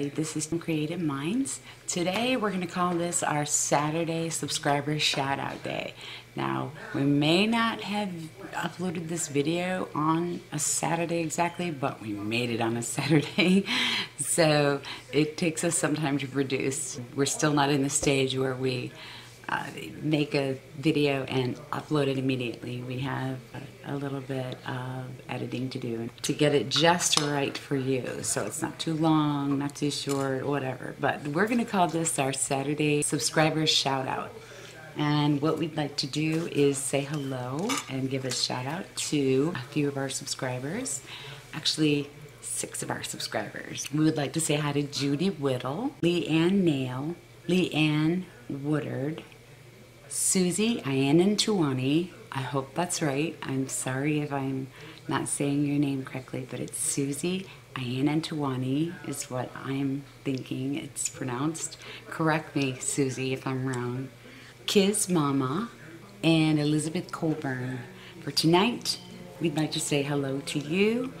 everybody, this is Creative Minds. Today we're going to call this our Saturday Subscriber Shoutout Day. Now, we may not have uploaded this video on a Saturday exactly, but we made it on a Saturday. So it takes us some time to produce. We're still not in the stage where we make a video and upload it immediately. We have a little bit of editing to do to get it just right for you, so it's not too long, not too short, whatever. But we're going to call this our Saturday Subscriber Shout Out. And what we'd like to do is say hello and give a shout out to a few of our subscribers. Actually, 6 of our subscribers. We would like to say hi to Judy Whittle, Leanne Nail, Leanne Woodard, Susie Ianan Tuwani, I hope that's right. I'm sorry if I'm not saying your name correctly, but it's Susie Ianan Tuwani is what I'm thinking it's pronounced. Correct me, Susie, if I'm wrong. Kiz Mama and Elizabeth Colburn. For tonight, we'd like to say hello to you,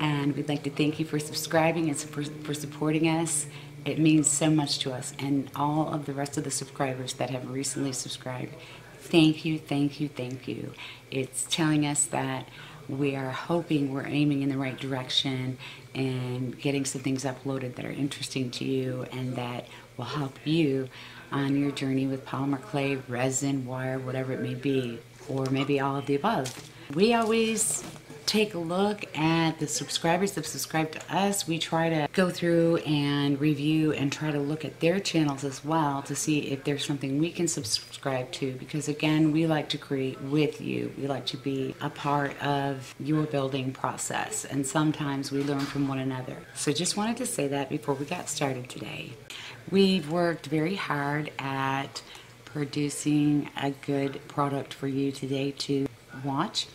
and we'd like to thank you for subscribing and for supporting us. It means so much to us, and all of the rest of the subscribers that have recently subscribed. Thank you, thank you, thank you. It's telling us that we are hoping we're aiming in the right direction and getting some things uploaded that are interesting to you and that will help you on your journey with polymer clay, resin, wire, whatever it may be, or maybe all of the above. We always take a look at the subscribers that subscribe to us. We try to go through and review and try to look at their channels as well to see if there's something we can subscribe to, because again, we like to create with you. We like to be a part of your building process, and sometimes we learn from one another. So just wanted to say that before we got started today. We've worked very hard at producing a good product for you today to watch.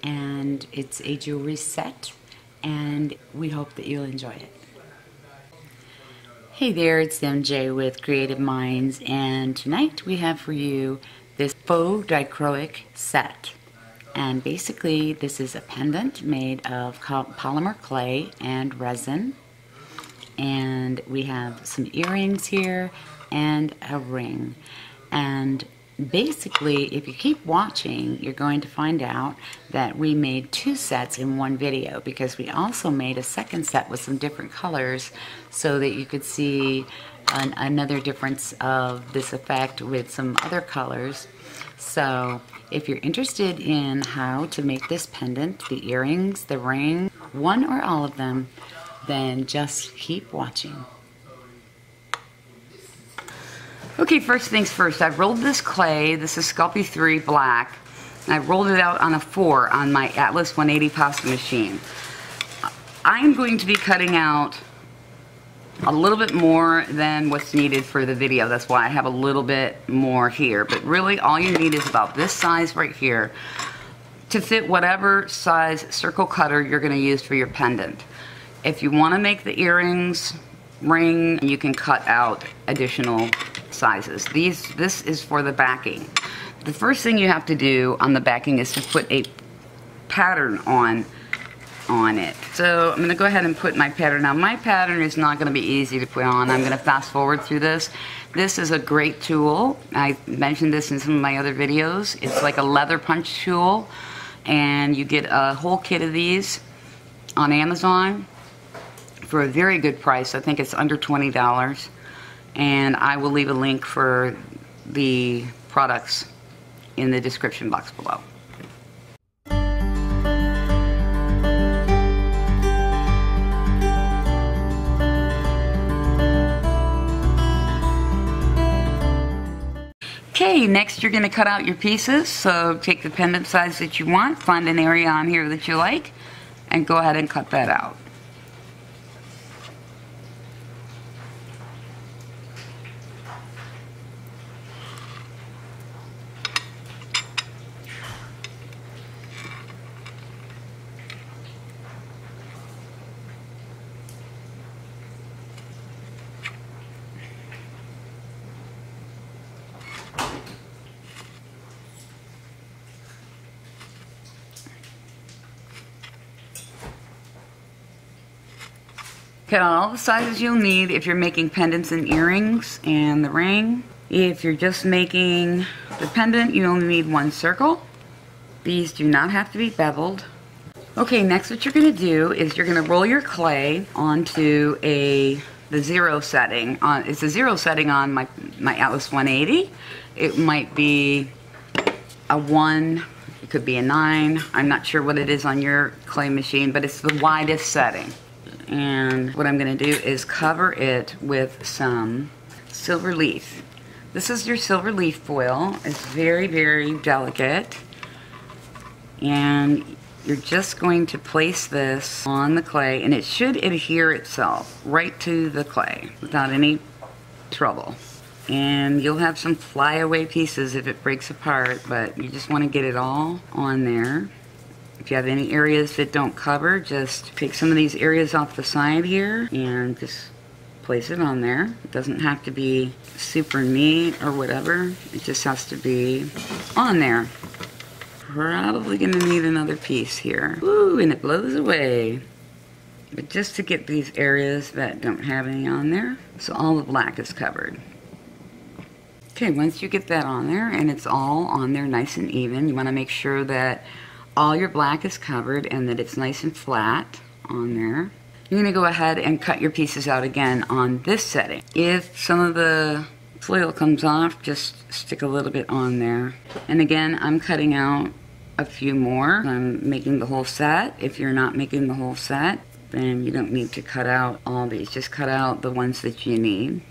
And it's a jewelry set, and we hope that you'll enjoy it. Hey there, it's MJ with Creative Minds, and tonight we have for you this faux dichroic set. And basically this is a pendant made of polymer clay and resin, and we have some earrings here and a ring. And basically, if you keep watching, you're going to find out that we made 2 sets in one video, because we also made a second set with some different colors so that you could see another difference of this effect with some other colors. So if you're interested in how to make this pendant, the earrings, the ring, one or all of them, then just keep watching. Okay, first things first, I've rolled this clay. This is Sculpey III black. I rolled it out on a 4 on my Atlas 180 pasta machine. I'm going to be cutting out a little bit more than what's needed for the video. That's why I have a little bit more here. But really, all you need is about this size right here to fit whatever size circle cutter you're going to use for your pendant. If you want to make the earrings, ring, you can cut out additional sizes. This is for the backing. The first thing you have to do on the backing is to put a pattern on it. So I'm going to go ahead and put my pattern. Now my pattern is not going to be easy to put on. I'm going to fast forward through this. This is a great tool. I mentioned this in some of my other videos. It's like a leather punch tool, and you get a whole kit of these on Amazon for a very good price. I think it's under $20. And I will leave a link for the products in the description box below. Okay, next you're going to cut out your pieces. So take the pendant size that you want, find an area on here that you like, and go ahead and cut that out. Cut out all the sizes you'll need if you're making pendants and earrings and the ring. If you're just making the pendant, you only need one circle. These do not have to be beveled. Okay, next what you're going to do is you're going to roll your clay onto the zero setting. It's a zero setting on my Atlas 180. It might be a 1, it could be a 9. I'm not sure what it is on your clay machine, but it's the widest setting. And what I'm going to do is cover it with some silver leaf. This is your silver leaf foil. It's very, very delicate. And you're just going to place this on the clay, and it should adhere itself right to the clay without any trouble. And you'll have some flyaway pieces if it breaks apart, but you just want to get it all on there. If you have any areas that don't cover, just take some of these areas off the side here and just place it on there. It doesn't have to be super neat or whatever. It just has to be on there. Probably going to need another piece here. Ooh, and it blows away. But just to get these areas that don't have any on there, so all the black is covered. Okay, once you get that on there, and it's all on there nice and even, you want to make sure that all your black is covered and that it's nice and flat on there. You're going to go ahead and cut your pieces out again on this setting. If some of the foil comes off, just stick a little bit on there. And again, I'm cutting out a few more. I'm making the whole set. If you're not making the whole set, then you don't need to cut out all these. Just cut out the ones that you need.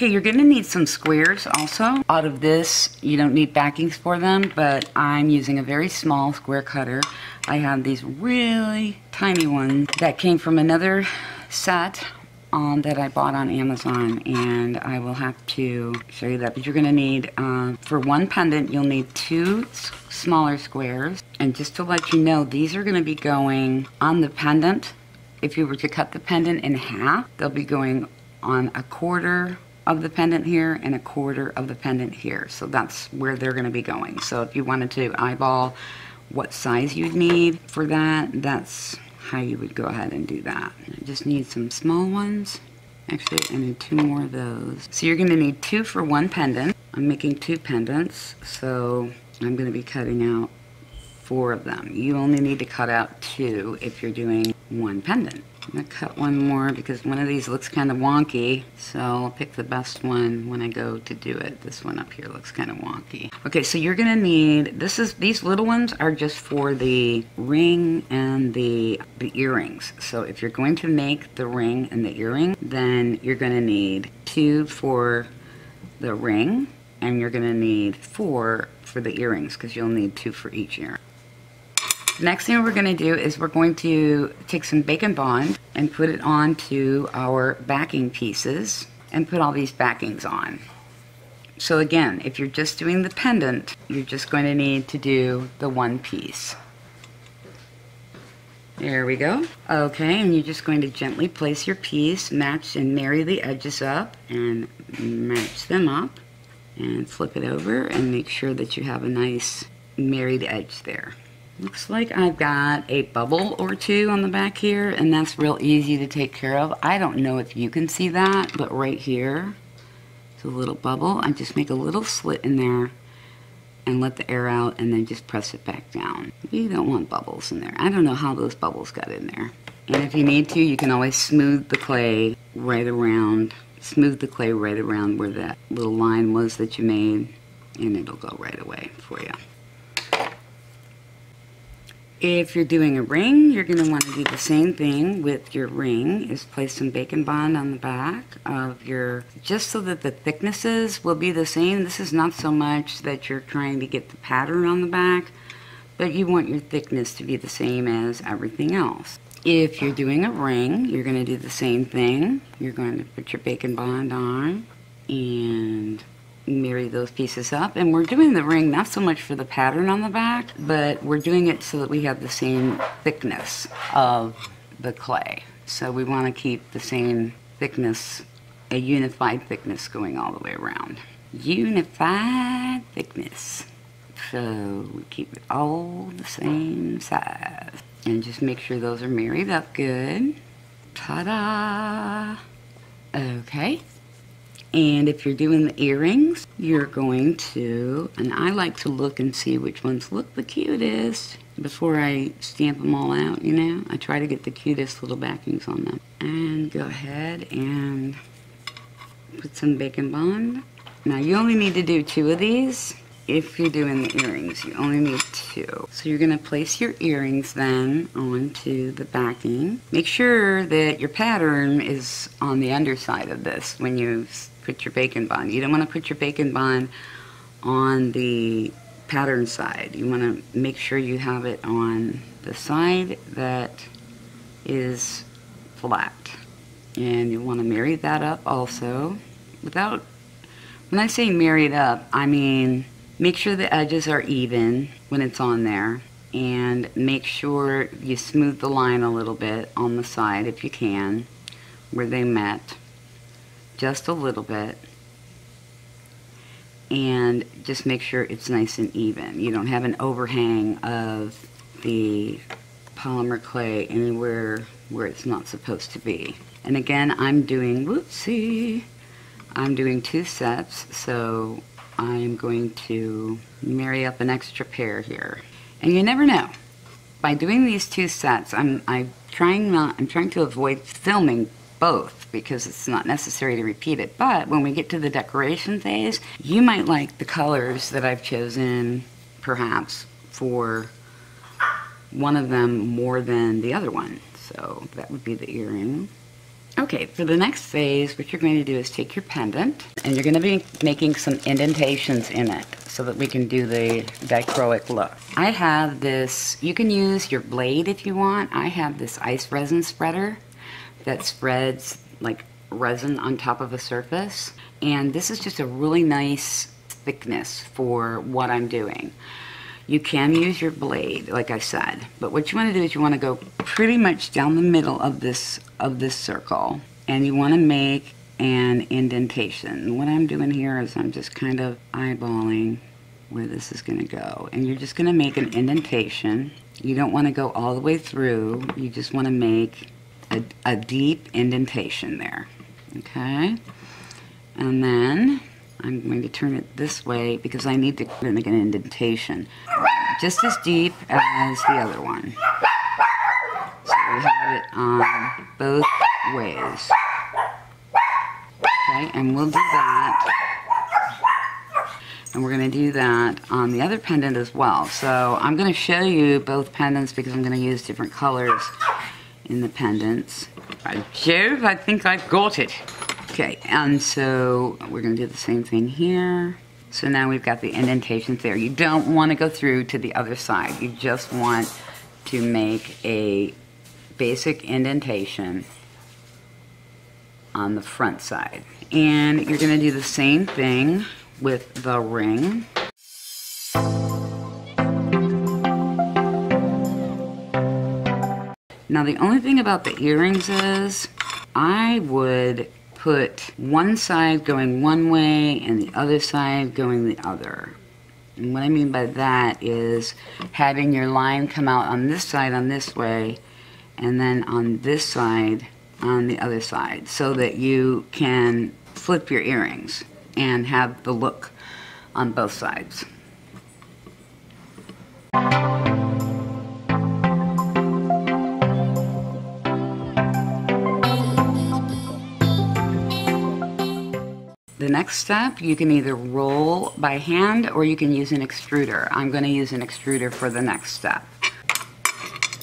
Okay, you're gonna need some squares also. Out of this, you don't need backings for them, but I'm using a very small square cutter. I have these really tiny ones that came from another set that I bought on Amazon, and I will have to show you that. But you're gonna need, for one pendant, you'll need 2 smaller squares. And just to let you know, these are gonna be going on the pendant. If you were to cut the pendant in half, they'll be going on a quarter of the pendant here and a quarter of the pendant here. So that's where they're gonna be going. So if you wanted to eyeball what size you'd need for that, that's how you would go ahead and do that. I just need some small ones. Actually, I need 2 more of those. So you're gonna need 2 for one pendant. I'm making 2 pendants, so I'm gonna be cutting out 4 of them. You only need to cut out 2 if you're doing one pendant. I'm gonna cut one more because one of these looks kind of wonky, so I'll pick the best one when I go to do it. This one up here looks kind of wonky. Okay, so you're gonna need, these little ones are just for the ring and the earrings. So if you're going to make the ring and the earring, then you're gonna need 2 for the ring, and you're gonna need 4 for the earrings because you'll need 2 for each earring. Next thing we're going to do is we're going to take some Bake-N-Bond and put it onto our backing pieces and put all these backings on. So again, if you're just doing the pendant, you're just going to need to do the one piece. There we go. Okay, and you're just going to gently place your piece, match and marry the edges up and match them up and flip it over and make sure that you have a nice married edge there. Looks like I've got a bubble or 2 on the back here, and that's real easy to take care of. I don't know if you can see that, but right here, it's a little bubble. I just make a little slit in there and let the air out, and then just press it back down. You don't want bubbles in there. I don't know how those bubbles got in there. And if you need to, you can always smooth the clay right around, where that little line was that you made, and it'll go right away for you. If you're doing a ring, you're going to want to do the same thing with your ring, is place some Bake-N-Bond on the back of your, just so that the thicknesses will be the same. This is not so much that you're trying to get the pattern on the back, but you want your thickness to be the same as everything else. If you're doing a ring, you're going to do the same thing. You're going to put your Bake-N-Bond on and marry those pieces up, and we're doing the ring not so much for the pattern on the back, but we're doing it so that we have the same thickness of the clay. So we want to keep the same thickness, a unified thickness going all the way around. Unified thickness. So we keep it all the same size. And just make sure those are married up good. Ta-da! Okay. And if you're doing the earrings, you're going to, and I like to look and see which ones look the cutest before I stamp them all out, you know. I try to get the cutest little backings on them. And go ahead and put some Bake-N-Bond. Now you only need to do 2 of these. If you're doing the earrings, you only need 2. So you're gonna place your earrings then onto the backing. Make sure that your pattern is on the underside of this when you put your Bake-N-Bond. You don't want to put your Bake-N-Bond on the pattern side. You want to make sure you have it on the side that is flat. And you want to marry that up also. Without, when I say marry it up, I mean make sure the edges are even when it's on there. And make sure you smooth the line a little bit on the side if you can, where they met. Just a little bit, and just make sure it's nice and even. You don't have an overhang of the polymer clay anywhere where it's not supposed to be. And again, I'm doing, whoopsie, I'm doing 2 sets, so I'm going to marry up an extra pair here. And you never know. By doing these 2 sets, I'm trying to avoid filming both, because it's not necessary to repeat it. But when we get to the decoration phase, you might like the colors that I've chosen perhaps for one of them more than the other one. So that would be the earring. Okay, for the next phase, what you're going to do is take your pendant, and you're going to be making some indentations in it so that we can do the dichroic look. I have this, you can use your blade if you want. I have this ice resin spreader that spreads like resin on top of a surface, and this is just a really nice thickness for what I'm doing. You can use your blade, like I said, but what you want to do is you want to go pretty much down the middle of this circle, and you want to make an indentation. What I'm doing here is I'm just kind of eyeballing where this is going to go, and you're just going to make an indentation. You don't want to go all the way through. You just want to make a deep indentation there, okay? And then I'm going to turn it this way because I need to make an indentation just as deep as the other one. So we have it on both ways. Okay, and we'll do that. And we're going to do that on the other pendant as well. So I'm going to show you both pendants because I'm going to use different colors in the pendants. Jove, I think I've got it. Okay, and so we're gonna do the same thing here. So now we've got the indentations there. You don't wanna go through to the other side. You just want to make a basic indentation on the front side. And you're gonna do the same thing with the ring. Now the only thing about the earrings is I would put one side going one way and the other side going the other. And what I mean by that is having your line come out on this side on this way and then on this side on the other side, so that you can flip your earrings and have the look on both sides. The next step, you can either roll by hand or you can use an extruder. I'm going to use an extruder for the next step.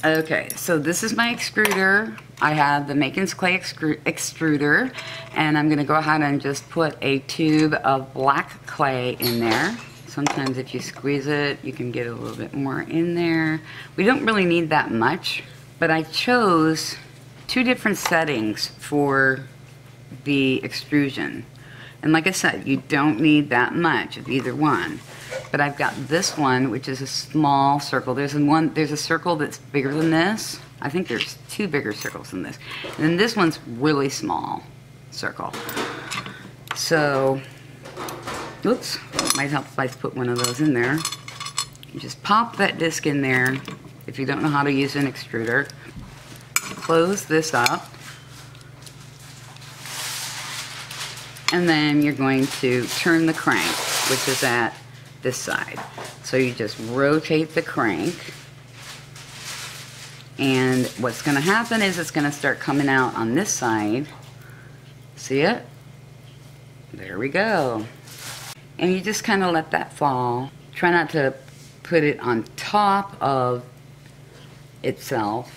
Okay, so this is my extruder. I have the Makin's Clay extruder, and I'm going to go ahead and just put a tube of black clay in there. Sometimes if you squeeze it, you can get a little bit more in there. We don't really need that much, but I chose 2 different settings for the extrusion. And like I said, you don't need that much of either one. But I've got this one, which is a small circle. There's a circle that's bigger than this. I think there's 2 bigger circles than this. And then this one's really small circle. So, oops, might help if I put one of those in there. You just pop that disc in there if you don't know how to use an extruder. Close this up. And then you're going to turn the crank, which is at this side. So you just rotate the crank. And what's going to happen is it's going to start coming out on this side. See it? There we go. And you just kind of let that fall. Try not to put it on top of itself.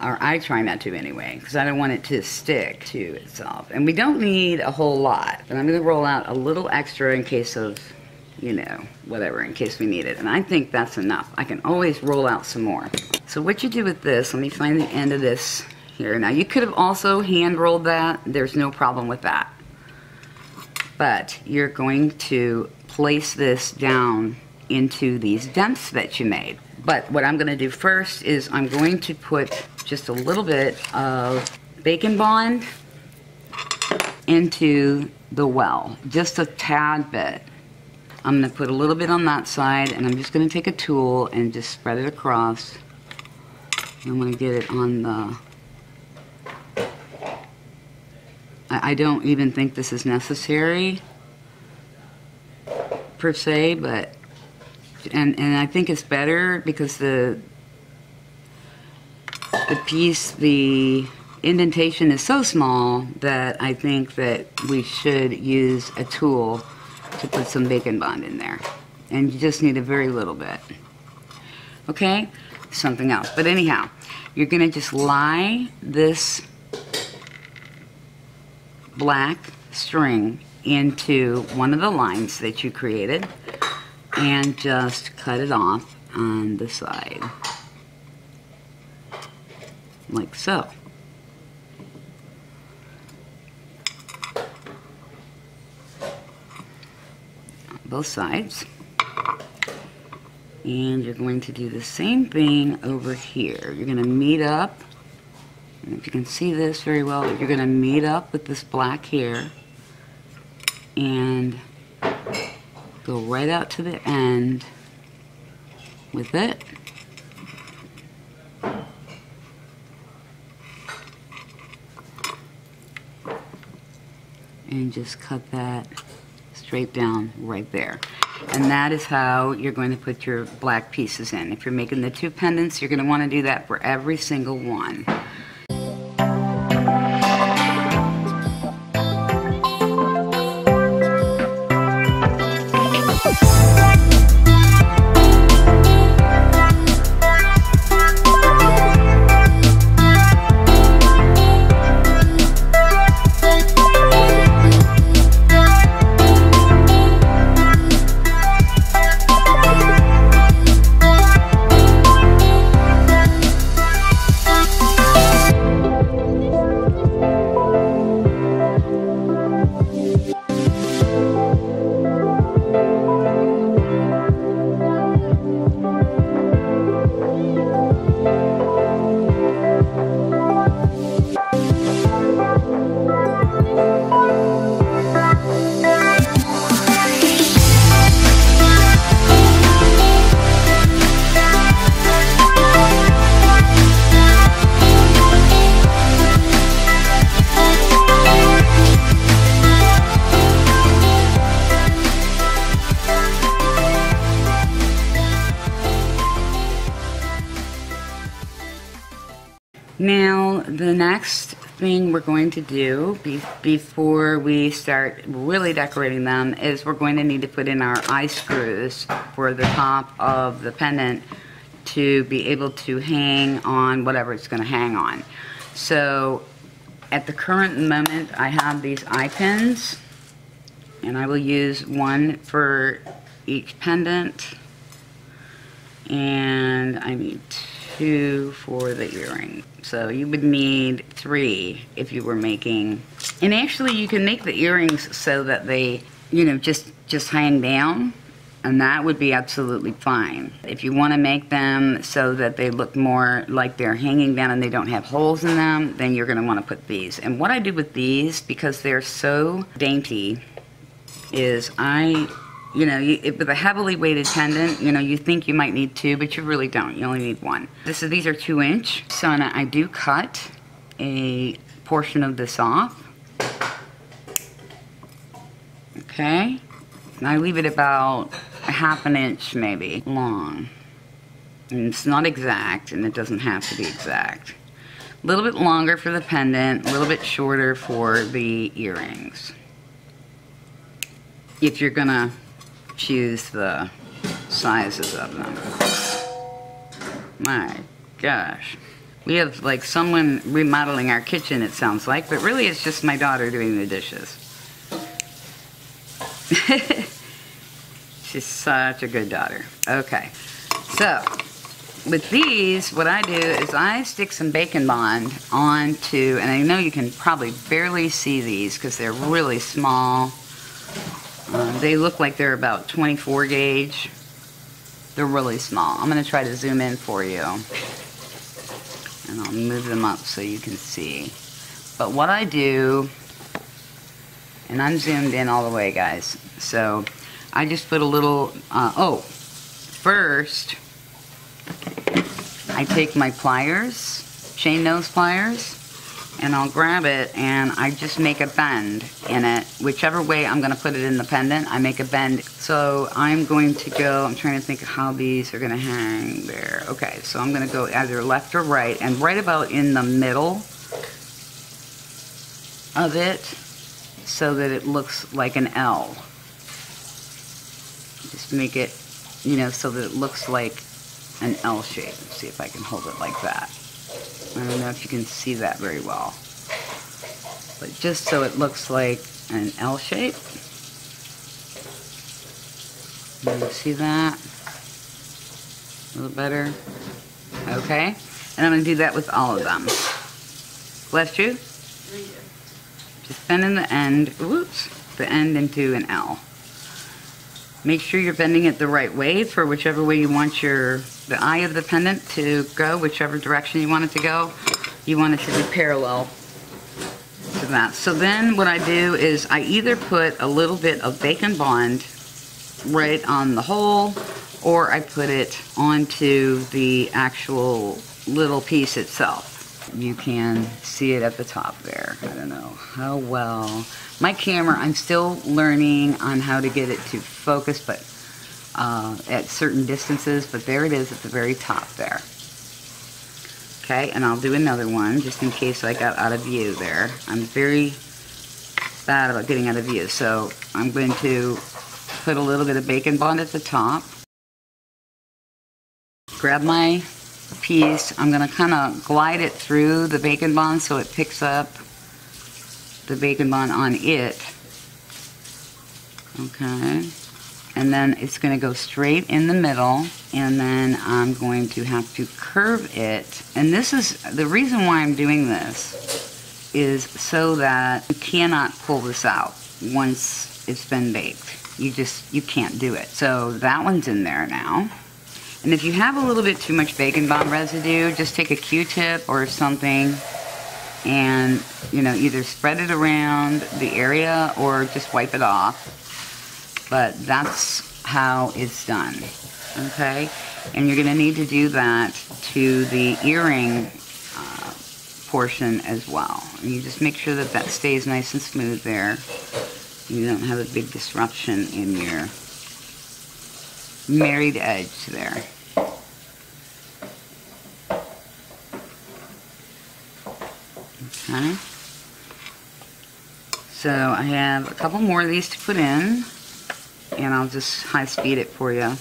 Or I try not to anyway, because I don't want it to stick to itself. And we don't need a whole lot, but I'm going to roll out a little extra in case of, you know, whatever, in case we need it. And I think that's enough. I can always roll out some more. So what you do with this, let me find the end of this here. Now you could have also hand rolled that. There's no problem with that. But you're going to place this down into these dents that you made. But what I'm going to do first is I'm going to put just a little bit of Bake-N-Bond into the well, just a tad bit. I'm going to put a little bit on that side, and I'm just going to take a tool and just spread it across. I'm going to get it on the... I don't even think this is necessary per se, but... And I think it's better because the indentation is so small that I think that we should use a tool to put some Bake-N-Bond in there. And you just need a very little bit. Okay? Something else. But anyhow, you're going to just lie this black string into one of the lines that you created. And just cut it off on the side, like so. Both sides. And you're going to do the same thing over here. You're going to meet up, and if you can see this very well, you're going to meet up with this black here, and go right out to the end with it. And just cut that straight down right there. And that is how you're going to put your black pieces in. If you're making the two pendants, you're going to want to do that for every single one. Now, the next thing we're going to do before we start really decorating them is we're going to need to put in our eye screws for the top of the pendant to be able to hang on whatever it's going to hang on. So, at the current moment, I have these eye pins, and I will use one for each pendant, and I need two for the earring. So you would need three if you were making, and actually you can make the earrings so that they, you know, just hang down, and that would be absolutely fine. If you want to make them so that they look more like they're hanging down and they don't have holes in them, then you're going to want to put these. And what I do with these, because they're so dainty, is I You know, with a heavily weighted pendant, you know, you think you might need two, but you really don't. You only need one. These are 2-inch. So I do cut a portion of this off. Okay. And I leave it about a 1/2 inch maybe long. And it's not exact, and it doesn't have to be exact. A little bit longer for the pendant, a little bit shorter for the earrings. If you're gonna choose the sizes of them. My gosh. We have like someone remodeling our kitchen, it sounds like, but really it's just my daughter doing the dishes. She's such a good daughter. Okay, so with these, what I do is I stick some Bake-N-Bond onto, and I know you can probably barely see these because they're really small. They look like they're about 24 gauge. They're really small. I'm going to try to zoom in for you. And I'll move them up so you can see. But what I do, and I'm zoomed in all the way, guys. So I just put a little, first I take my pliers, chain nose pliers, and I'll grab it and I just make a bend in it. Whichever way I'm gonna put it in the pendant, I make a bend. So I'm going to go, I'm trying to think of how these are gonna hang there. Okay, so I'm gonna go either left or right, and right about in the middle of it so that it looks like an L. Just make it, you know, so that it looks like an L shape. Let's see if I can hold it like that. I don't know if you can see that very well, but just so it looks like an L shape. You see that? A little better. Okay, and I'm going to do that with all of them. Bless you. Just bending the end, whoops, the end into an L. Make sure you're bending it the right way for whichever way you want the eye of the pendant to go, whichever direction you want it to go. You want it to be parallel to that. So then what I do is I either put a little bit of Bake-N-Bond right on the hole, or I put it onto the actual little piece itself. You can see it at the top there. I don't know how well. My camera, I'm still learning on how to get it to focus, but at certain distances, but there it is at the very top there. Okay, and I'll do another one just in case I got out of view there. I'm very bad about getting out of view, so I'm going to put a little bit of Bake-N-Bond at the top. Grab my piece. I'm going to kind of glide it through the Bake-N-Bond so it picks up the Bake-N-Bond on it. Okay. And then it's going to go straight in the middle, and then I'm going to have to curve it. And this is the reason why I'm doing this, is so that you cannot pull this out once it's been baked. You can't do it. So that one's in there now. And if you have a little bit too much Bake-N-Bond residue, just take a Q-tip or something and, you know, either spread it around the area or just wipe it off. But that's how it's done, okay? And you're going to need to do that to the earring portion as well. And you just make sure that that stays nice and smooth there. You don't have a big disruption in your married edge there. Okay. So I have a couple more of these to put in, and I'll just high speed it for you.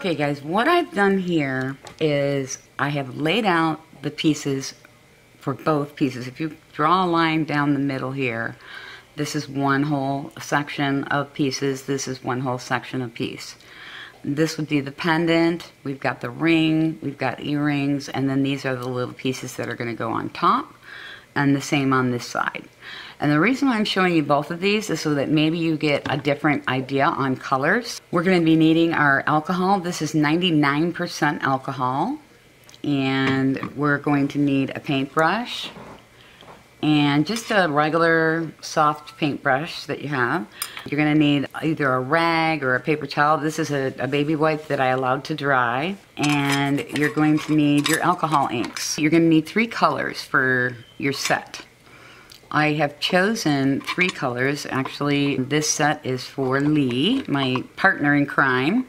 Okay guys, what I've done here is I have laid out the pieces for both pieces. If you draw a line down the middle here, this is one whole section of pieces, this is one whole section of piece. This would be the pendant, we've got the ring, we've got earrings, and then these are the little pieces that are going to go on top, and the same on this side. And the reason why I'm showing you both of these is so that maybe you get a different idea on colors. We're going to be needing our alcohol. This is 99% alcohol. And we're going to need a paintbrush. And just a regular soft paintbrush that you have. You're going to need either a rag or a paper towel. This is a baby wipe that I allowed to dry. And you're going to need your alcohol inks. You're going to need 3 colors for your set. I have chosen 3 colors. Actually, this set is for Lee, my partner in crime,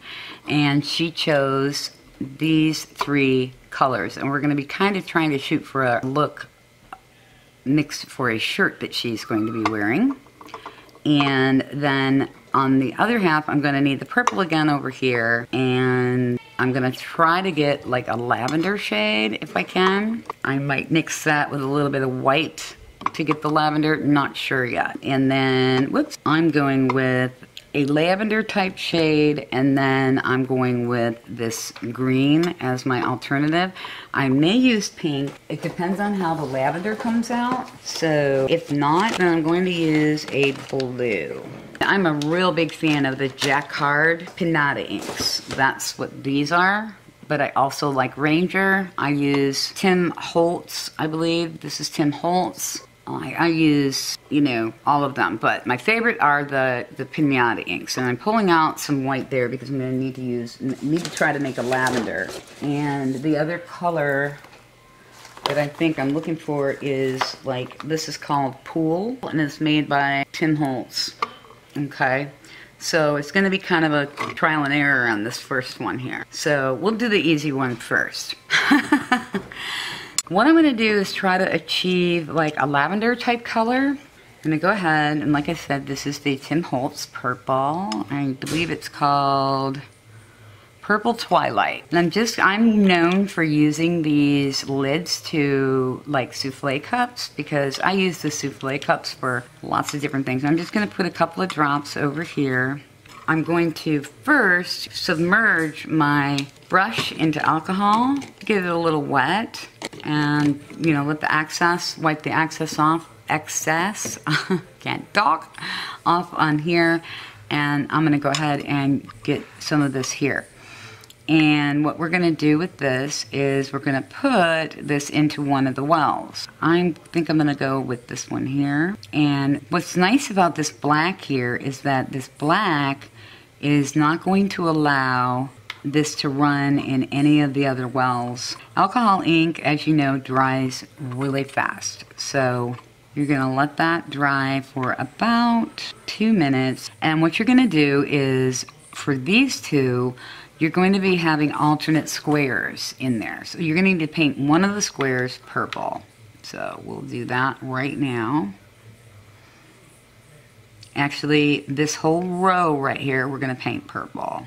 and she chose these 3 colors. And we're going to be kind of trying to shoot for a look mix for a shirt that she's going to be wearing. And then on the other half, I'm going to need the purple again over here, and I'm going to try to get like a lavender shade if I can. I might mix that with a little bit of white to get the lavender, not sure yet. And then, whoops, I'm going with a lavender type shade, and then I'm going with this green as my alternative. I may use pink. It depends on how the lavender comes out. So if not, then I'm going to use a blue. I'm a real big fan of the Jacquard Pinata inks. That's what these are. But I also like Ranger. I use Tim Holtz, I believe. This is Tim Holtz. I use, you know, all of them, but my favorite are the Pinata inks, and I'm pulling out some white there because I'm going to need to try to make a lavender. And the other color that I think I'm looking for is, like, this is called Pool, and it's made by Tim Holtz. Okay, so it's going to be kind of a trial and error on this first one here. So we'll do the easy one first. What I'm going to do is try to achieve like a lavender type color. I'm going to go ahead, and like I said, this is the Tim Holtz purple. I believe it's called Purple Twilight. And I'm known for using these lids to like souffle cups, because I use the souffle cups for lots of different things. I'm just going to put a couple of drops over here. I'm going to first submerge my brush into alcohol, get it a little wet, and, you know, let the excess, wipe the excess off, can't talk, off on here. And I'm going to go ahead and get some of this here. And what we're going to do with this is we're going to put this into one of the wells. I think I'm going to go with this one here. And what's nice about this black here is that this black is not going to allow this to run in any of the other wells. Alcohol ink, as you know, dries really fast. So you're going to let that dry for about 2 minutes. And what you're going to do is, for these two, you're going to be having alternate squares in there. So you're going to need to paint one of the squares purple. So we'll do that right now. Actually, this whole row right here, we're going to paint purple.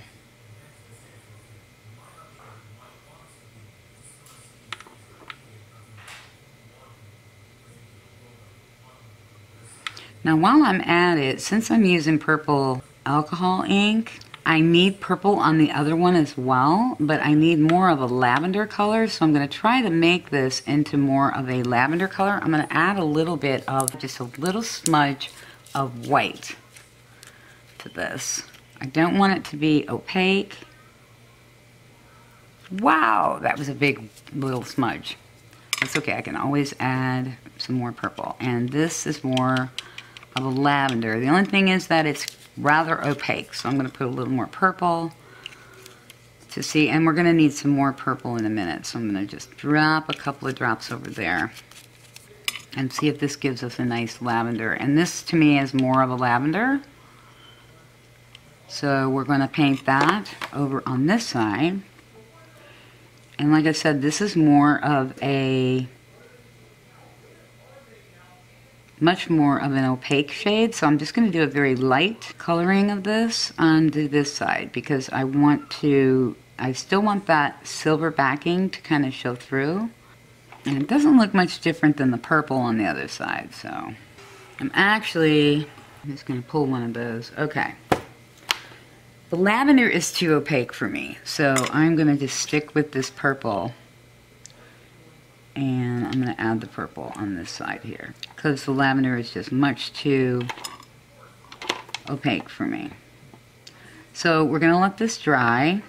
Now, while I'm at it, since I'm using purple alcohol ink, I need purple on the other one as well, but I need more of a lavender color, so I'm going to try to make this into more of a lavender color. I'm going to add a little bit of, just a little smudge of white to this. I don't want it to be opaque. Wow, that was a big little smudge. That's okay, I can always add some more purple. And this is more of a lavender. The only thing is that it's rather opaque, so I'm going to put a little more purple to see, and we're going to need some more purple in a minute, so I'm going to just drop a couple of drops over there and see if this gives us a nice lavender. And this, to me, is more of a lavender, so we're going to paint that over on this side. And like I said, this is more of a much more of an opaque shade, so I'm just going to do a very light coloring of this onto this side, because I want to I still want that silver backing to kind of show through. And it doesn't look much different than the purple on the other side, so. I'm just gonna pull one of those, okay. The lavender is too opaque for me, so I'm gonna just stick with this purple. And I'm gonna add the purple on this side here, because the lavender is just much too opaque for me. So we're gonna let this dry.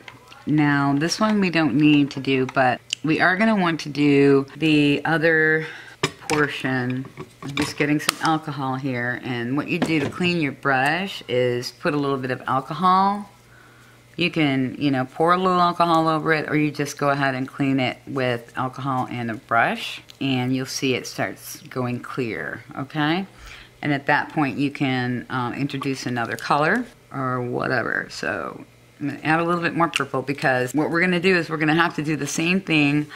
Now this one we don't need to do, but we are going to want to do the other portion. I'm just getting some alcohol here, and what you do to clean your brush is put a little bit of alcohol. You can, you know, pour a little alcohol over it, or you just go ahead and clean it with alcohol and a brush, and you'll see it starts going clear, okay? And at that point you can introduce another color or whatever. So I'm going to add a little bit more purple, because what we're going to do is we're going to have to do the same thing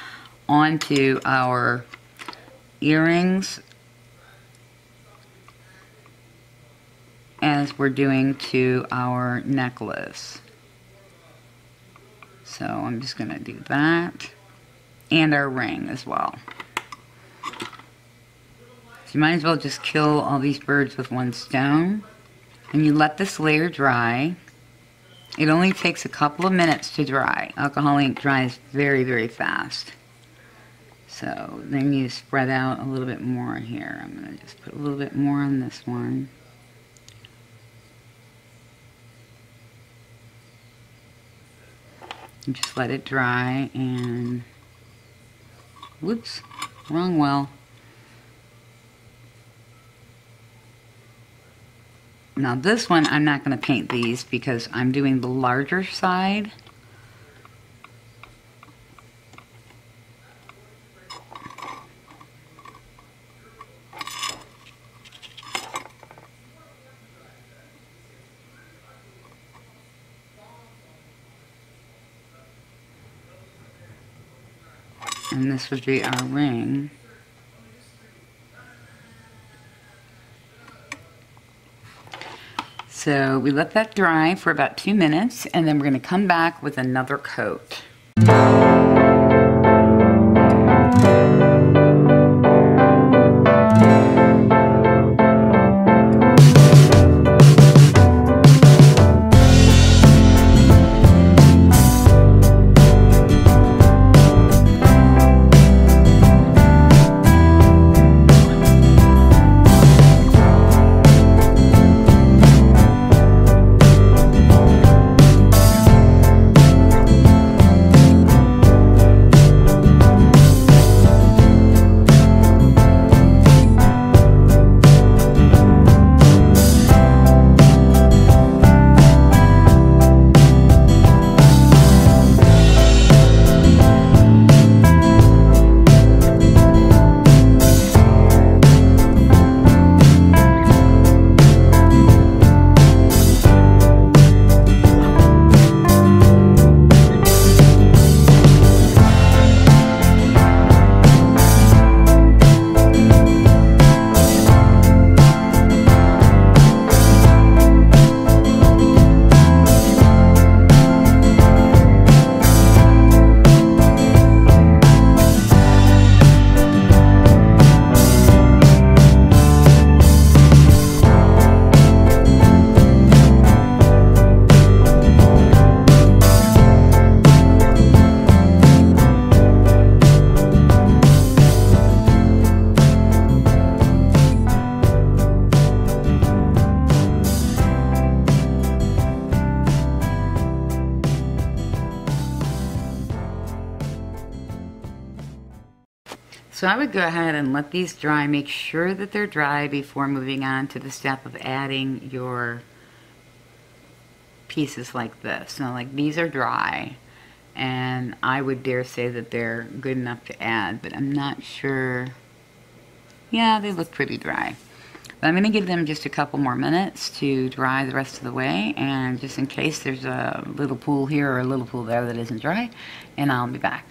onto our earrings as we're doing to our necklace. So I'm just going to do that, and our ring as well. So you might as well just kill all these birds with one stone. And you let this layer dry. It only takes a couple of minutes to dry. Alcohol ink dries very, very fast. So then you spread out a little bit more here. I'm going to just put a little bit more on this one. And just let it dry, and whoops, wrong well. Now this one, I'm not going to paint these because I'm doing the larger side. And this would be our ring. So we let that dry for about 2 minutes, and then we're going to come back with another coat. So I would go ahead and let these dry. Make sure that they're dry before moving on to the step of adding your pieces like this. Now, like, these are dry, and I would dare say that they're good enough to add, but I'm not sure. Yeah, they look pretty dry. But I'm going to give them just a couple more minutes to dry the rest of the way, and just in case there's a little pool here or a little pool there that isn't dry, and I'll be back.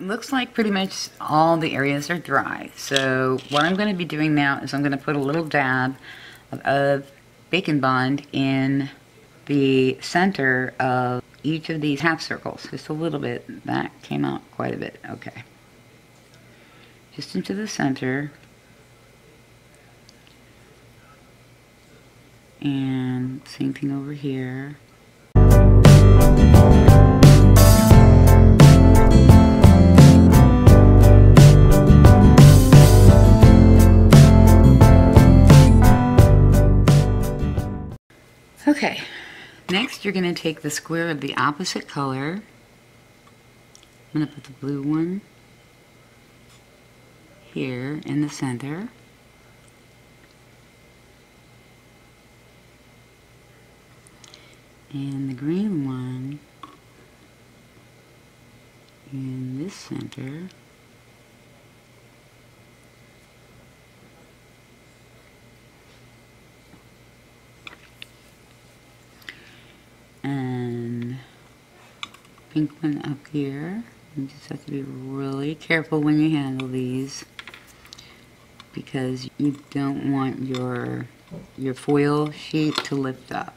Looks like pretty much all the areas are dry. So what I'm going to be doing now is I'm going to put a little dab of Bake-N-Bond in the center of each of these half circles, just a little bit. That came out quite a bit, okay. Just into the center. And same thing over here. Okay, next you're going to take the square of the opposite color. I'm going to put the blue one here in the center. And the green one in this center. And pink one up here. You just have to be really careful when you handle these, because you don't want your foil sheet to lift up.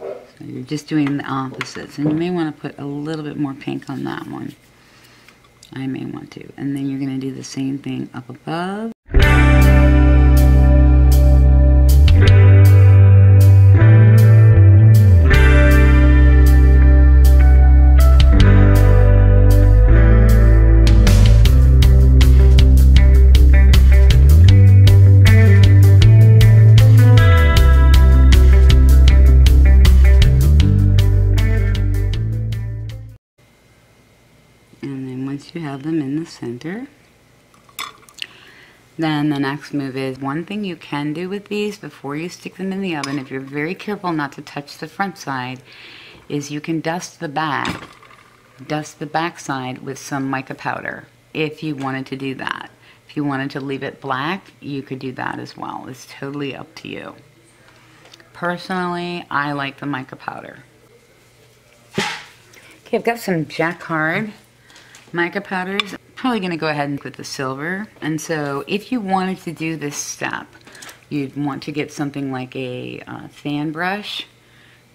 So you're just doing the opposites, and you may want to put a little bit more pink on that one. I may want to. And then you're going to do the same thing up above. Center. Then the next move is, one thing you can do with these before you stick them in the oven, if you're very careful not to touch the front side, is you can dust the back side with some mica powder if you wanted to do that. If you wanted to leave it black, you could do that as well. It's totally up to you. Personally, I like the mica powder. Okay, I've got some Jacquard mica powders. Probably going to go ahead and put the silver. And so if you wanted to do this step, you'd want to get something like a fan brush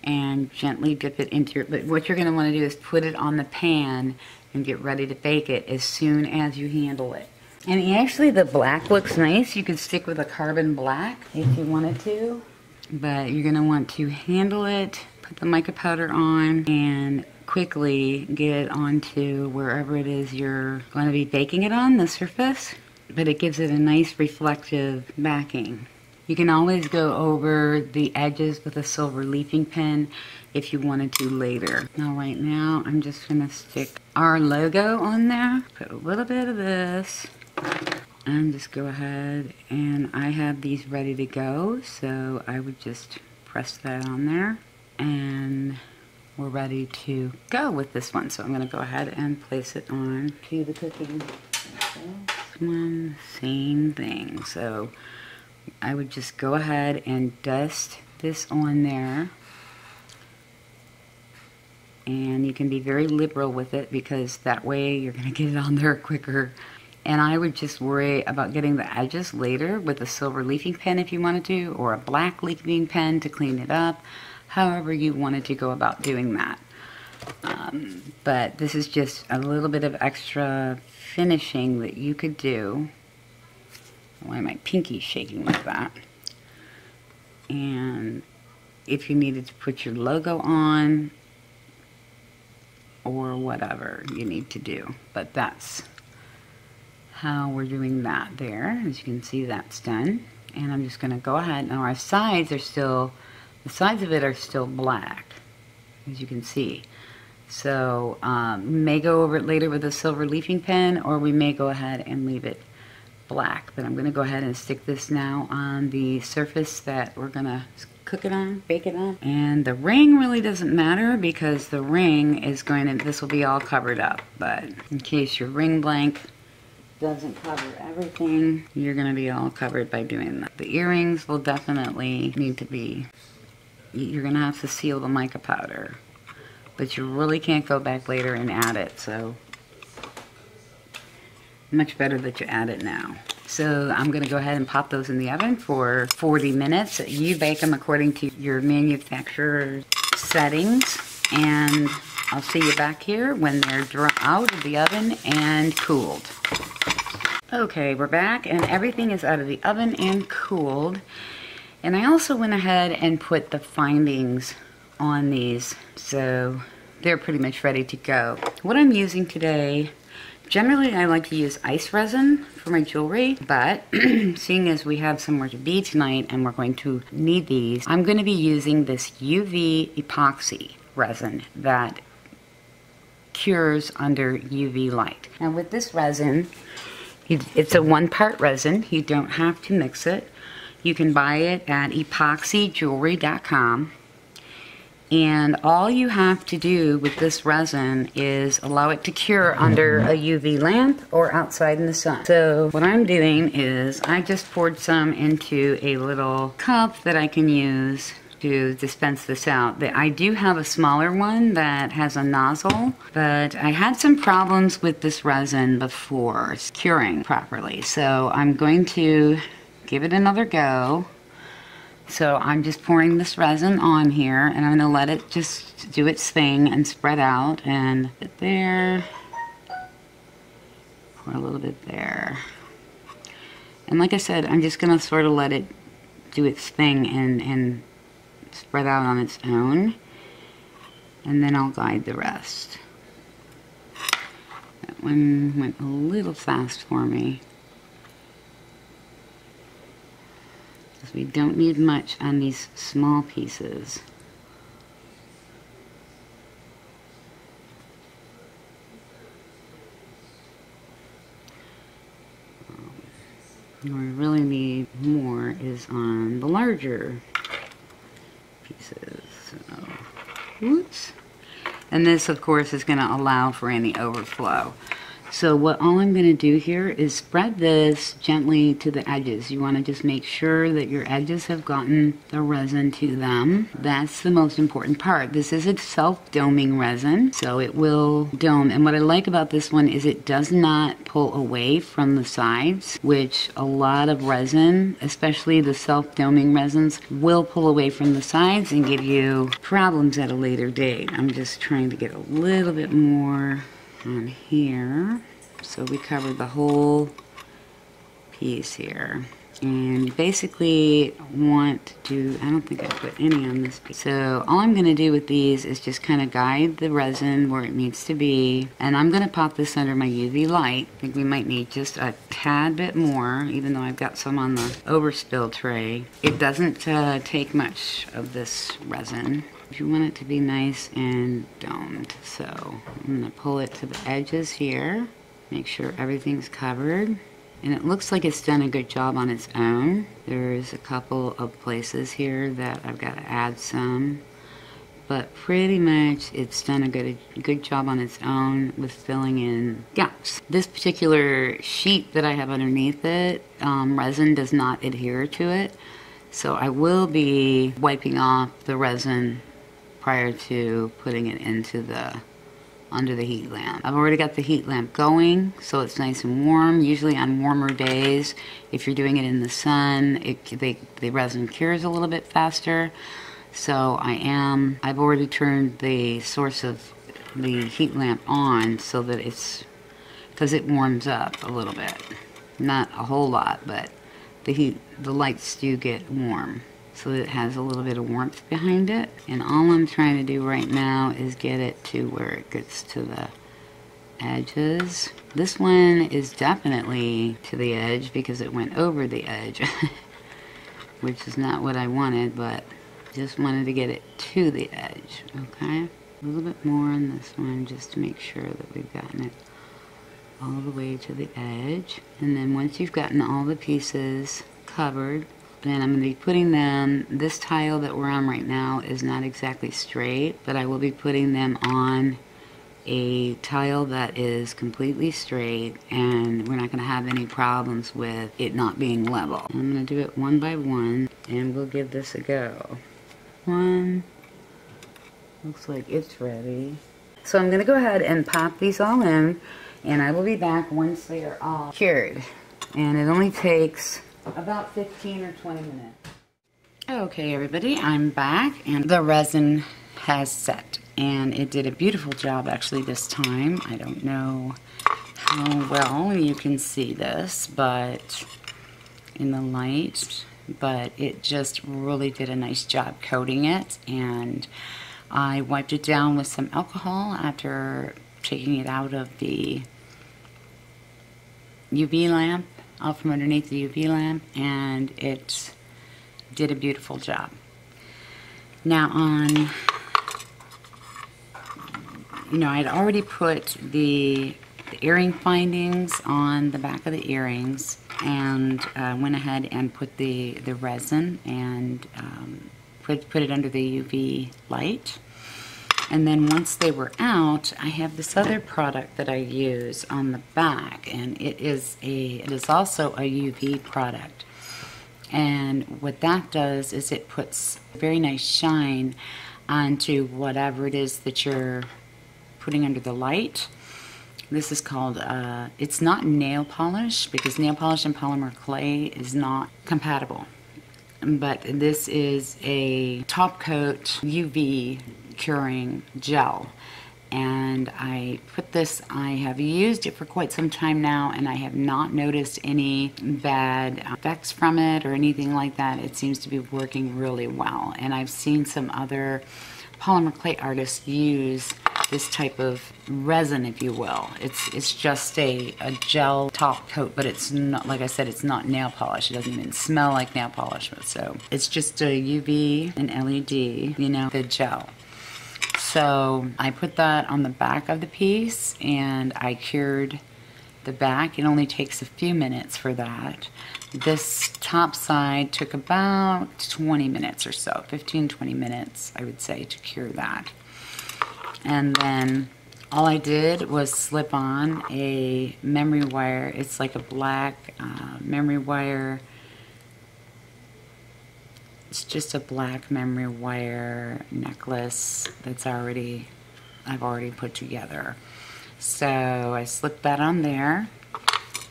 and gently dip it into your, but what you're going to want to do is put it on the pan and get ready to bake it as soon as you handle it. And actually the black looks nice. You could stick with a carbon black if you wanted to, but you're going to want to handle it, put the mica powder on, and quickly get it onto wherever it is you're going to be baking it on, the surface, but it gives it a nice reflective backing. You can always go over the edges with a silver leafing pin if you wanted to later. Now right now I'm just going to stick our logo on there, put a little bit of this, and just go ahead, and I have these ready to go, so I would just press that on there, and we're ready to go with this one. So I'm going to go ahead and place it on to the cooking. This one, same thing. So I would just go ahead and dust this on there. And you can be very liberal with it, because that way you're going to get it on there quicker. And I would just worry about getting the edges later with a silver leafing pen if you wanted to, or a black leafing pen to clean it up. However you wanted to go about doing that. But this is just a little bit of extra finishing that you could do. Why my pinky's shaking like that? And if you needed to put your logo on or whatever you need to do. But that's how we're doing that there. As you can see, that's done. And I'm just going to go ahead. Now our sides are still... the sides of it are still black, as you can see. So we may go over it later with a silver leafing pen, or we may go ahead and leave it black. But I'm going to go ahead and stick this now on the surface that we're going to cook it on, bake it on. And the ring really doesn't matter, because the ring is going to, this will be all covered up. But in case your ring blank doesn't cover everything, you're going to be all covered by doing that. The earrings will definitely need to be... you're going to have to seal the mica powder, but you really can't go back later and add it, so much better that you add it now. So I'm going to go ahead and pop those in the oven for 40 minutes. You bake them according to your manufacturer's settings, and I'll see you back here when they're out of the oven and cooled. Okay, we're back and everything is out of the oven and cooled. And I also went ahead and put the findings on these, so they're pretty much ready to go. What I'm using today, generally I like to use ice resin for my jewelry, but seeing as we have somewhere to be tonight and we're going to need these, I'm going to be using this UV epoxy resin that cures under UV light. Now with this resin, it's a one-part resin. You don't have to mix it. You can buy it at epoxyjewelry.com. And all you have to do with this resin is allow it to cure under a UV lamp or outside in the sun. So what I'm doing is I just poured some into a little cup that I can use to dispense this out. I do have a smaller one that has a nozzle, but I had some problems with this resin before curing properly. So I'm going to give it another go. So I'm just pouring this resin on here, and I'm going to let it just do its thing and spread out, and put it there, pour a little bit there. And like I said, I'm just going to sort of let it do its thing and spread out on its own, and then I'll guide the rest. That one went a little fast for me. We don't need much on these small pieces. What we really need more is on the larger pieces. So, oops. And this, of course, is going to allow for any overflow. So what all I'm going to do here is spread this gently to the edges. You want to just make sure that your edges have gotten the resin to them. That's the most important part. This is a self-doming resin, so it will dome. And what I like about this one is it does not pull away from the sides, which a lot of resin, especially the self-doming resins, will pull away from the sides and give you problems at a later date. I'm just trying to get a little bit more on here, so we covered the whole piece here, and you basically want to, I don't think I put any on this piece, so all I'm going to do with these is just kind of guide the resin where it needs to be, and I'm going to pop this under my UV light. I think we might need just a tad bit more, even though I've got some on the overspill tray. It doesn't take much of this resin. You want it to be nice and domed, so I'm going to pull it to the edges here, make sure everything's covered, and it looks like it's done a good job on its own. There's a couple of places here that I've got to add some, but pretty much it's done a good job on its own with filling in gaps. This particular sheet that I have underneath it, resin does not adhere to it, so I will be wiping off the resin prior to putting it into the, under the heat lamp. I've already got the heat lamp going, so it's nice and warm. Usually on warmer days, if you're doing it in the sun, the resin cures a little bit faster. So I've already turned the source of the heat lamp on so that because it warms up a little bit. Not a whole lot, but the lights do get warm. So that it has a little bit of warmth behind it. And all I'm trying to do right now is get it to where it gets to the edges. This one is definitely to the edge because it went over the edge, which is not what I wanted, but just wanted to get it to the edge, okay? A little bit more on this one just to make sure that we've gotten it all the way to the edge. And then once you've gotten all the pieces covered, then I'm going to be putting them, this tile that we're on right now is not exactly straight, but I will be putting them on a tile that is completely straight, and we're not going to have any problems with it not being level. I'm going to do it one by one, and we'll give this a go. One, looks like it's ready. So I'm going to go ahead and pop these all in, and I will be back once they are all cured. and it only takes about 15 or 20 minutes. Okay everybody, I'm back and the resin has set, and it did a beautiful job actually this time. I don't know how well you can see this, but in the light, but it just really did a nice job coating it, and I wiped it down with some alcohol after taking it out of the UV lamp, out from underneath the UV lamp, and it did a beautiful job. Now on, you know, I'd already put the earring findings on the back of the earrings, and went ahead and put the resin and put it under the UV light. And then once they were out, I have this other product that I use on the back, and it is also a UV product. And what that does is it puts a very nice shine onto whatever it is that you're putting under the light. This is called, it's not nail polish, because nail polish and polymer clay is not compatible. But this is a top coat UV curing gel. And I put this, I have used it for quite some time now, and I have not noticed any bad effects from it or anything like that. It seems to be working really well. And I've seen some other polymer clay artists use this type of resin, if you will. It's just a gel top coat, but it's not, like I said, it's not nail polish. It doesn't even smell like nail polish, so it's just a UV and LED, you know, the gel. So I put that on the back of the piece, and I cured the back. It only takes a few minutes for that. This top side took about 20 minutes or so, 15-20 minutes, I would say, to cure that. And then all I did was slip on a memory wire. It's like a black memory wire. It's just a black memory wire necklace that's already, I've already put together. So I slipped that on there.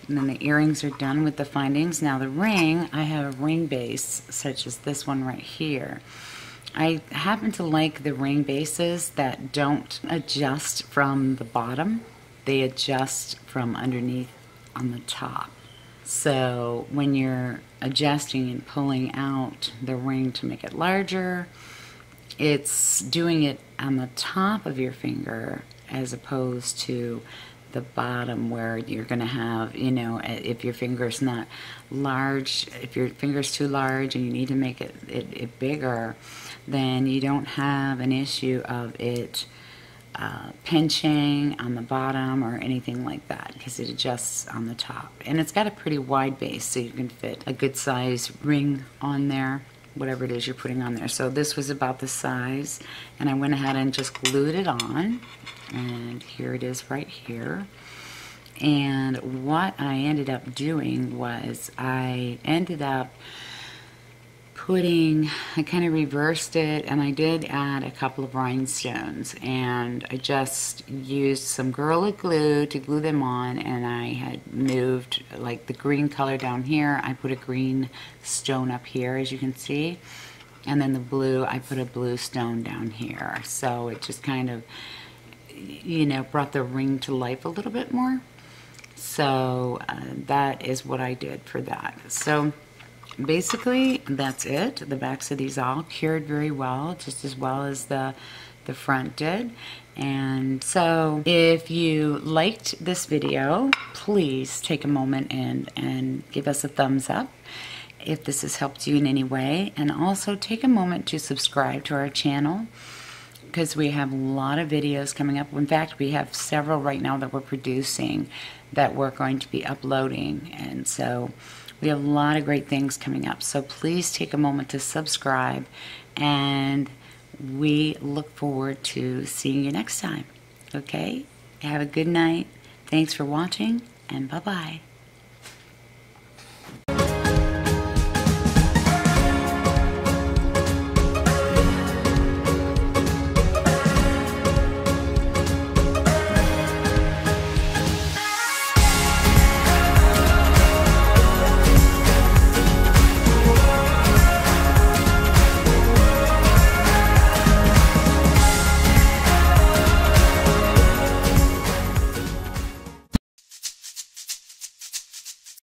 And then the earrings are done with the findings. Now the ring, I have a ring base such as this one right here. I happen to like the ring bases that don't adjust from the bottom. They adjust from underneath on the top. So when you're adjusting and pulling out the ring to make it larger, it's doing it on the top of your finger as opposed to the bottom, where you're going to have, you know, if your finger's not large, if your finger's too large and you need to make it bigger, then you don't have an issue of it pinching on the bottom or anything like that, because it adjusts on the top. And it's got a pretty wide base, so you can fit a good size ring on there, whatever it is you're putting on there. So this was about the size, and I went ahead and just glued it on, and here it is right here. And what I ended up doing was I ended up putting, I kind of reversed it, and I did add a couple of rhinestones, and I just used some Gorilla Glue to glue them on, and I had moved like the green color down here. I put a green stone up here, as you can see, and then the blue, I put a blue stone down here. So it just kind of, you know, brought the ring to life a little bit more. So that is what I did for that. So basically that's it. The backs of these all cured very well, just as well as the front did. And so if you liked this video, please take a moment and give us a thumbs up if this has helped you in any way, and also take a moment to subscribe to our channel, because we have a lot of videos coming up. In fact, we have several right now that we're producing that we're going to be uploading, and so we have a lot of great things coming up. So please take a moment to subscribe, and we look forward to seeing you next time. Okay, have a good night. Thanks for watching, and bye-bye.